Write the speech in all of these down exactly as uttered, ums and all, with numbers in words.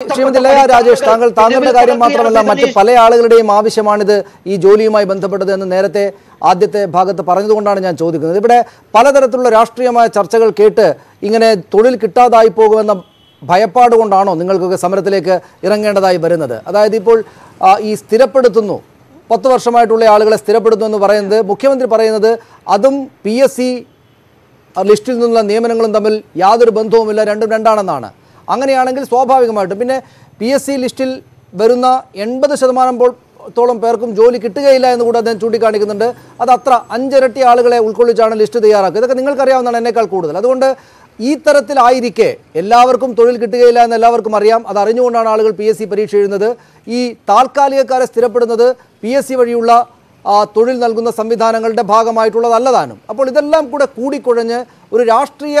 Rajesh, Tangal, Tangal, the Gari Matramala, Matapale, Alagade, Mavishamanda, E. Jolie, my Bantapata, and the Nerate, Adite, Pagat, the Paranduana, and Jodi, Paladaratul, Rastria, my Charchakal Kate, Ingene, Tudil Kita, the Ipogo, and the Bayapadu, and Dano, Ningal, Samarataka, Iranganda, the Iberanada. Adipol is Tirapatuno, Patavashama, Alagas, Tirapatun, Varende, Bukaman, the Paranada, Adam, P S C, a listed in the name and the mill, Yadur Bantu Miller, and Dandanana. അങ്ങനെയാണെങ്കിൽ സ്വാഭാവികമായിട്ട് പിന്നെ PSC ലിസ്റ്റിൽ വരുന്ന എൺപത് ശതമാനം തോളം പേർക്കും ജോലി കിട്ടുകയില്ല എന്ന് കൂടി ഞാൻ ചൂണ്ടി കാണിക്കുന്നുണ്ട്. അത് അത്ര അഞ്ചരട്ടി ആളുകളെ ഉൾക്കൊള്ളിച്ചാണ് ലിസ്റ്റ് തയ്യാറാക്കുക. ഇതൊക്കെ നിങ്ങൾക്ക് അറിയാവുന്നതാണ് എന്നേക്കാൾ കൂടുതൽ. അതുകൊണ്ട് ഈ തരത്തിൽ ആയിരിക്കേ എല്ലാവർക്കും തൊഴിൽ കിട്ടുകയില്ല എന്ന് എല്ലാവർക്കും അറിയാം. അത് അറിഞ്ഞുകൊണ്ടാണ് ആളുകൾ പിഎസ്സി പരീക്ഷ എഴുതുന്നത്. ഈ താൽക്കാലികക്കാരെ സ്ഥിരപ്പെടുന്നത് പിഎസ്സി വഴിയുള്ള തൊഴിൽ നൽകുന്ന സംവിധാനങ്ങളുടെ ഭാഗമായിട്ടുള്ളതല്ലതാണ്. അപ്പോൾ ഇതെല്ലാം കൂടി കൂടിക്കുഴഞ്ഞ് ഒരു രാഷ്ട്രീയ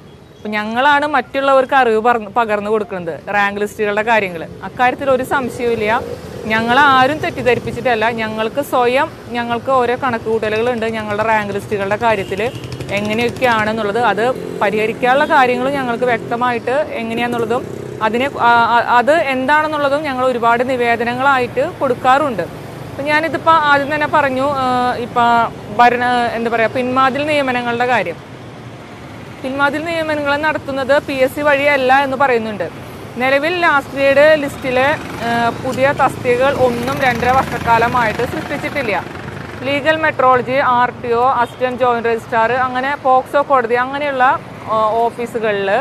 ഞങ്ങളാണ് മറ്റുള്ളവർക്ക് അറിവ് പകർന്നു കൊടുക്കുന്നത് റാങ്ക് ലിസ്റ്റുകളുടെ കാര്യങ്ങൾ അക്കാര്യത്തിൽ ഒരു സംശയമില്ല ഞങ്ങൾ ആരും തെറ്റിദ്ധരിപ്പിച്ചിട്ടില്ല ഞങ്ങൾക്ക് സ്വയം ഞങ്ങൾക്ക് ഓരോ കണക്കുകൂട്ടലുകൾ ഉണ്ട് ഞങ്ങളുടെ റാങ്ക് ലിസ്റ്റുകളുടെ കാര്യത്തിൽ എങ്ങനെയൊക്കെയാണ് എന്നുള്ളത് അത് പരിഹരിക്കാനുള്ള കാര്യങ്ങൾ ഞങ്ങൾക്ക് വ്യക്തമായിട്ട് എങ്ങനെയാണെന്നുള്ളതും അതിനെ അത് എന്താണെന്നുള്ളതും ഞങ്ങൾ ഒരുപാട് നിവേദനങ്ങളായിട്ട് കൊടുക്കാറുണ്ട് ഞാൻ ഇതിപ്പോൾ ആദ്യം തന്നെ പറഞ്ഞു ഇപ്പോൾ എന്താ പറയുക പിൻവാതിൽ നിയമനങ്ങളുടെ കാര്യം പിൻവാതിൽ നിയമനങ്ങൾ നടത്തുന്നത് പിഎസ്സി വഴിയല്ല എന്ന് പറയുന്നുണ്ട്. നിലവിൽ ലാസ്റ്റ് ഗ്രേഡ് ലിസ്റ്റിലെ പുതിയ തസ്തികകൾ ഒന്നും രണ്ടര വർഷക്കാലമായിട്ട് സൃഷ്ടിച്ചിട്ടില്ല. Legal metrology, R T O, assistant joint registrar, അങ്ങനെ പോക്സോ കോടതി അങ്ങനെയുള്ള ഓഫീസുകളിൽ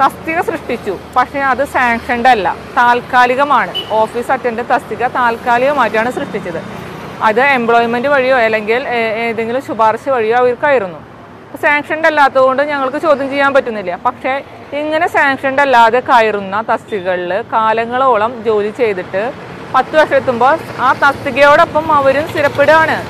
തസ്തിക സൃഷ്ടിച്ചു. പക്ഷേ അത് സാങ്ഷൻഡ് അല്ല, താൽക്കാലികമാണ്. ഓഫീസ് അറ്റൻഡ് തസ്തിക താൽക്കാലികമായിട്ടാണ് സൃഷ്ടിച്ചത്. അത് എംപ്ലോയ്മെൻറ്റ് വഴിയോ അല്ലെങ്കിൽ ഏതെങ്കിലും ശുപാർശ വഴിയോ അവർക്കായിരുന്നു. Sanctioned a lot of Yangal Chodinjian Batunilia. Paksha, Ingan a sanctioned a la the Kairuna, Tastigal, Kalangalam, Jodi Cheditor, Patu Shetumbus, A Tastigoda Pamavirin Sirapedana.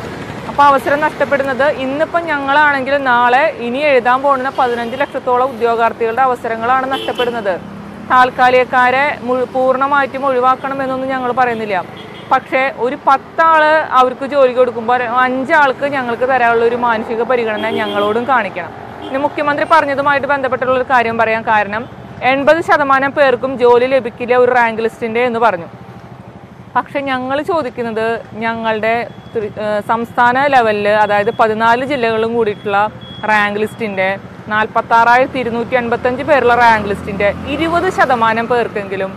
A Pavasan Astaped another in the Panyangala and Gilanale, Ini Edambo and a Pazan Electoral of Diogartilda was Serangalan and Astaped another. Talkale Kare, Murpurna Mighty Murivakan and Yangal Paranilia. Paksha, Uri Patala, Aurkujo Kumbar, Anjalka, Yangalka, Raluman, Figure Perigan, and Yangalodun Karnika. The Mukimandri Parna, the Might and the Petrol Karium Barian Karnam, and by the Shadamana Perkum, Jolie, Bikila, Ranglist in the Varnum. Paksha Yangal Chodikin, the Yangalde, Samstana level, the Padanaliji level Muditla, Ranglist in there, Nalpatara, Tirunuki, and Batanji Perla Ranglist in there. It was the Shadamana Perkangulum.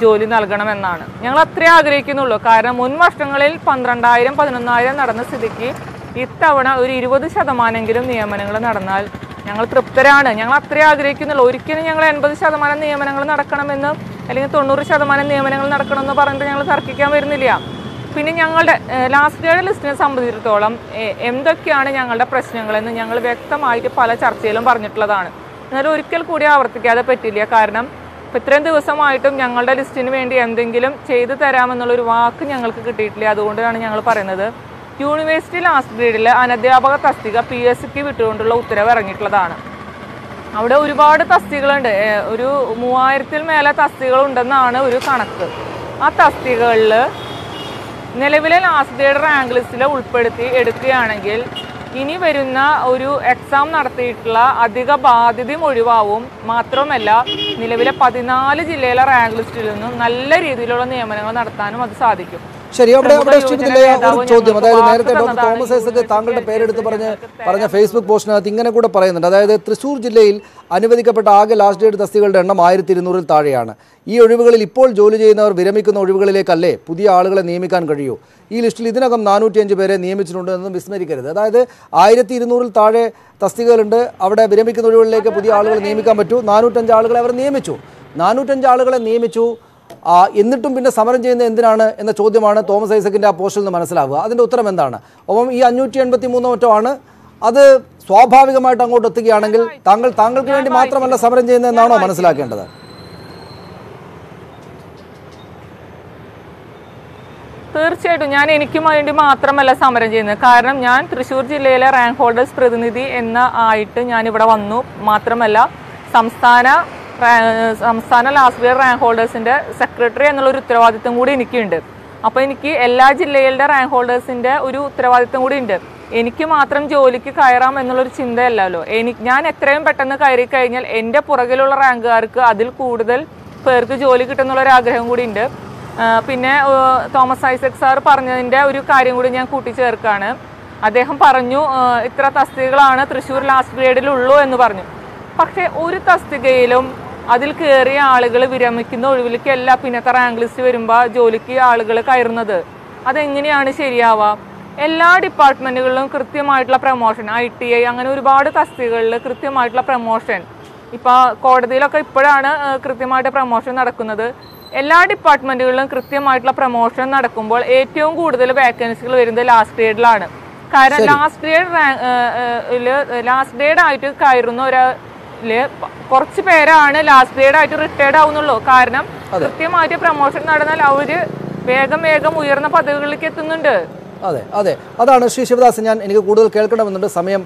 Jolie Nalganamanana. Yanga Triagrekinolo, Karam, Munmastangal, Pandranda, and Padanaya, Narana Sidiki, Itavana, Urivo, the Shadaman and Gilam, the Amanangal Naranal, Yanga Tripterana, Yanga Triagrekin, the Lorikin, Yanga, and the Shadaman and the Amanangal Narakanamana, Eliton Shadaman and the Amanangal Narakan, Parangal Sarkikam, Irnilia. Pinning Yangal last year, listening somebody to Tolam, M. the Kiana Yangal, President, and the Yangal Vecta, Mighty Palacharchel and Barnet Ladana. Narurical Kudia together Petilia Karnam. Petrend was some item, Yangalda is in Vendi and Dingilum, Chay the Taramanulu, Wak, Yangalka Titlia, the Wonder and Yangalpar another. University last grade, and at the Abagatastica, P S C returned to Lothrever and Itladana. Out of reward Tastigal and Uru Muairtil Mela Tastigal and Dana, Uru Kanaka. A Tastigal Nelevilla last grade Ranglistilla would Perthi, Editri Anagil, Ini Veruna, Uru exam Narthitla, Adiga Badidi Murivavum, Matromella. നിലവിലെ പതിനാല് ജില്ലയിലെ rank ലിസ്റ്റിൽ നിന്നും നല്ല രീതിയിലുള്ള നിയമനങ്ങൾ നടത്താനും അത് സാധിക്കും. ശരി അവിടെ അവിടെ സ്റ്റേറ്റിലെ ഒരു ചോദ്യം അതായത് നേരത്തെ ഡോക്ടർ തോമസ് ഐസക് താങ്കളുടെ പേര് എടുത്ത് പറഞ്ഞു പറഞ്ഞ ഫേസ്ബുക്ക് പോസ്റ്റിനകത്ത് ഇങ്ങനെ കൂടെ പറയുന്നുണ്ട് അതായത് തൃശ്ശൂർ ജില്ലയിൽ അനുവദിക്കപ്പെട്ട ആകെ ലാസ്റ്റ് ഡേറ്റ് തസ്തികളുടെ എണ്ണം ആയിരത്തി ഇരുന്നൂറ് ൽ താഴെയാണ്. ഈ ഒഴിവുകളിൽ ഇപ്പോൾ ജോലി ചെയ്യുന്നവർ വിരമിക്കുന്ന ഒഴിവുകളിലേക്കല്ലേ പുതിയ ആളുകളെ നിയമിക്കാൻ കഴിയൂ. ഈ ലിസ്റ്റിൽ ഇതിനകം നാനൂറ്റി അഞ്ച് പേരെ നിയമിച്ചിട്ടുണ്ട് എന്ന് വിസ്മരിക്കരുത്. അതായത് ആയിരത്തി ഇരുന്നൂറ് ൽ താഴെ തസ്തികകളുണ്ട് അവിടെ വിരമിക്കുന്ന ഒഴിവുകളിലേക്ക് പുതിയ ആളുകളെ നിയമിക്കാൻ പറ്റൂ. നാനൂറ്റി അഞ്ച് ആളുകളെ അവർ നിയമിച്ചു. നാനൂറ്റി അഞ്ച് ആളുകളെ നിയമിച്ചു. എന്നിട്ടും പിന്നെ സമരം ചെയ്യുന്നത് എന്തിനാണ് എന്ന ചോദ്യമാണ് തോമസ് ഐസക്കിന്റെ ആ പോസ്റ്റിൽ നിന്ന് മനസ്സിലാവുക. അതിന്റെ ഉത്തരം എന്താണ്? അപ്പോൾ ഈ അഞ്ഞൂറ്റി എൺപത്തിമൂന്ന് ഓട്ടോ ആണ് അത് സ്വാഭാവികമായിട്ട് അങ്ങോട്ട് എത്തുകയാണെങ്കിൽ താങ്കൾ താങ്കൾക്ക് വേണ്ടി മാത്രമല്ല സമരം ചെയ്യുന്നത് എന്നാണോ മനസ്സിലാക്കേണ്ടത്? തീർച്ചയായിട്ടും ഞാൻ എനിക്ക് വേണ്ടി മാത്രമല്ല സമരം ചെയ്യുന്നത്. കാരണം ഞാൻ തൃശ്ശൂർ ജില്ലയിലെ റാങ്ക് ഹോൾഡേഴ്സ് പ്രതിനിധി എന്ന ആയിട്ട് ഞാനിവിടെ വന്നു. മാത്രമല്ല സംസ്ഥാന സംസ്ഥാന ലാസ്റ്റ് ഇയർ റാങ്ക് ഹോൾഡേഴ്സിൻ്റെ സെക്രട്ടറി എന്നുള്ളൊരു ഉത്തരവാദിത്വം കൂടി എനിക്കുണ്ട്. അപ്പോൾ എനിക്ക് എല്ലാ ജില്ലകളുടെ റാങ്ക് ഹോൾഡേഴ്സിൻ്റെ ഒരു ഉത്തരവാദിത്വം കൂടി ഉണ്ട്. എനിക്ക് മാത്രം ജോലിക്ക് കയറാം എന്നുള്ളൊരു ചിന്തയല്ലല്ലോ. എനിക്ക് ഞാൻ എത്രയും പെട്ടെന്ന് കയറി കഴിഞ്ഞാൽ എൻ്റെ പുറകിലുള്ള റാങ്കുകാർക്ക് അതിൽ കൂടുതൽ പേർക്ക് ജോലി കിട്ടുന്നുള്ളൊരാഗ്രഹം കൂടി ഉണ്ട്. പിന്നെ തോമസ് ഐസക് സാർ പറഞ്ഞതിൻ്റെ ഒരു കാര്യം കൂടി ഞാൻ കൂട്ടിച്ചേർക്കുകയാണ്. അദ്ദേഹം പറഞ്ഞു ഇത്ര തസ്തികകളാണ് തൃശ്ശൂർ ലാസ്റ്റ് ഗ്രേഡിലുള്ളൂ എന്ന് പറഞ്ഞു. പക്ഷേ ഒരു തസ്തികയിലും അതിൽ കയറിയ ആളുകൾ വിരമിക്കുന്ന ഒഴിവിലേക്ക് എല്ലാ പിന്നത്തെ റാങ്ക് ലിസ്റ്റ് വരുമ്പോൾ ജോലിക്ക് ആളുകൾ കയറുന്നത് അതെങ്ങനെയാണ് ശരിയാവുക? എല്ലാ ഡിപ്പാർട്ട്മെൻറ്റുകളിലും കൃത്യമായിട്ടുള്ള പ്രമോഷൻ, ഐ ടി ഐ അങ്ങനെ ഒരുപാട് തസ്തികകളിൽ കൃത്യമായിട്ടുള്ള പ്രമോഷൻ, ഇപ്പോൾ കോടതിയിലൊക്കെ ഇപ്പോഴാണ് കൃത്യമായിട്ട് പ്രമോഷൻ നടക്കുന്നത്. എല്ലാ ഡിപ്പാർട്ട്മെൻറ്റുകളിലും കൃത്യമായിട്ടുള്ള പ്രമോഷൻ നടക്കുമ്പോൾ ഏറ്റവും കൂടുതൽ വേക്കൻസികൾ വരുന്നത് ലാസ്റ്റ് ഗ്രേഡിലാണ്. കാരണം ലാസ്റ്റ് ഗ്രേഡ് ലാസ്റ്റ് ഗ്രേഡായിട്ട് കയറുന്ന ഒരാൾ കുറച്ച് പേരാണ് ലാസ്റ്റ് ഗ്രേഡായിട്ട് റിട്ടയർഡ് ആവുന്നുള്ളൂ. കാരണം കൃത്യമായിട്ട് പ്രമോഷൻ നടന്നാൽ അവർ വേഗം വേഗം ഉയർന്ന പദവികളിലേക്ക് എത്തുന്നുണ്ട്. അതെ അതെ അതാണ് ശ്രീ ശിവദാസ്. ഞാൻ എനിക്ക് കൂടുതൽ കേൾക്കണമെന്നുണ്ട്. സമയം